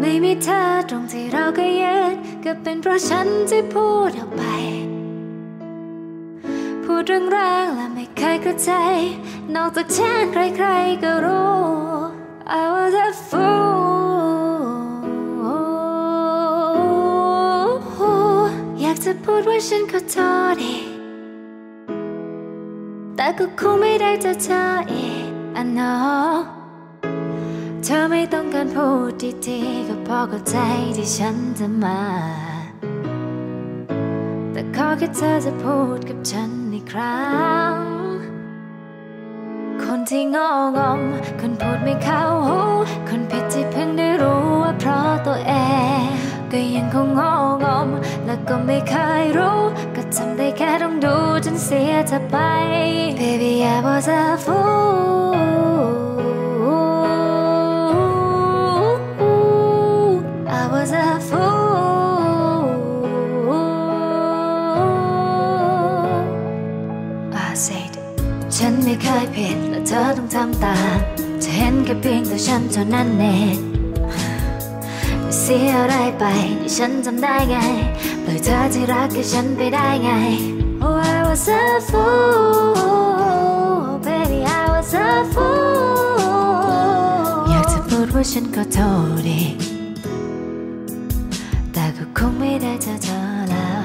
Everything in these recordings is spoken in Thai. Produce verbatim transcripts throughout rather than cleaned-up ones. ไม่มีเธอตรงที่เราก็เย็นก็เป็นเพราะฉันที่พูดออกไปพูดแรงๆและไม่เคยเข้าใจนอกจากฉันใครๆก็รู้ I was a fool อยากจะพูดว่าฉันขอโทษอีกแต่ก็คงไม่ได้เจอเธออีก I know เธอไม่ต้องการพูดดีๆก็พอเข้าใจที่ฉันจะมาแต่ขอแค่เธอจะพูดกับฉันอีกครั้งคนที่งองอมคนพูดไม่เข้าหูคนผิดที่เพิ่งได้รู้ว่าเพราะตัวเองก็ยังคงงองอมและก็ไม่เคยรู้ก็ทำได้แค่ต้องดูจนเสียเธอไป Baby I was a fool I was a foolฉันไม่เคยผิดและเธอต้องทำตามจะเห็นแค่เพียงตัวฉันเท่านั้นเองไม่เสียอะไรไปที่ฉันจำได้ไงปล่อยเธอที่รักกับฉันไปได้ไง Oh I was a fool baby I was a fool อยากจะพูดว่าฉันขอโทษดิแต่ก็คงไม่ได้เจอเธอแล้ว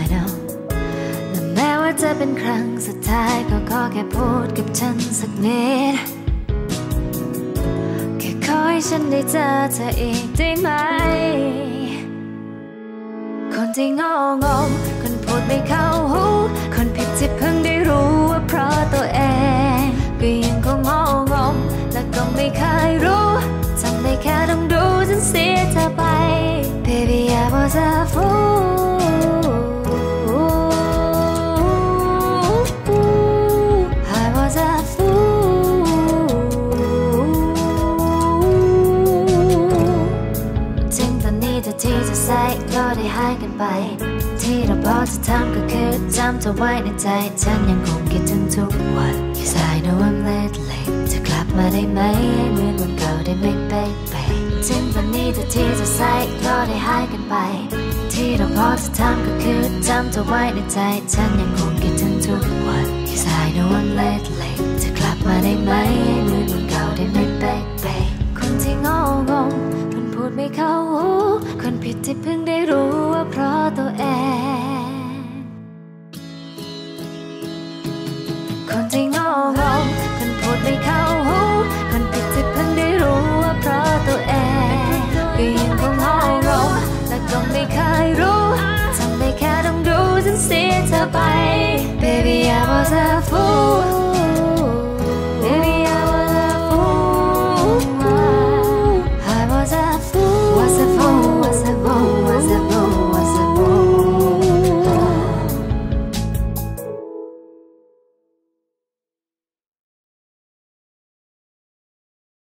I knowจะเป็นครั้งสุดท้ายก็ขอแค่พูดกับฉันสักนิดแค่ขอให้ฉันได้เจอเธออีกได้ไหมคนที่งงงคนพูดไม่เข้าหูคนผิดที่เพิ่งได้รู้ว่าเพราะตัวเองก็ยังคงงงงและก็ไม่เคยรู้ทำได้แค่ต้องดูฉันเสียเธอไป Baby I was a foolที่จะใส่ก็ได้หายกันไปที่เราบอกจะทำก็คือจำเธอไว้ในใจฉันยังคงคิดถึงทุกวัน Cause I know I'm late late เธอกลับมาได้ไหมให้เหมือนวันเก่าได้ไหม baby ถึงวันนี้แต่ที่จะใส่ก็ได้หายกันไปที่เราบอกจะทำก็คือจำเธอไว้ในใจฉันยังคงคิดถึงทุกวัน Cause I know I'm late late เธอกลับมาได้ไหมให้เหมือนวันเก่าได้ไหม baby คนที่งงงคนพูดไม่เข้าหูคนผิดที่เพิ่งได้รู้ว่าเพราะตัวเองคนที่งงงคนพูดไม่เข้าหูคนผิดที่เพิ่งได้รู้ว่าเพราะตัวเองก็ยังคงงงงและก็ไม่เคยรู้ทำได้แค่ต้องดูจนเสียเธอไป Baby I was a fool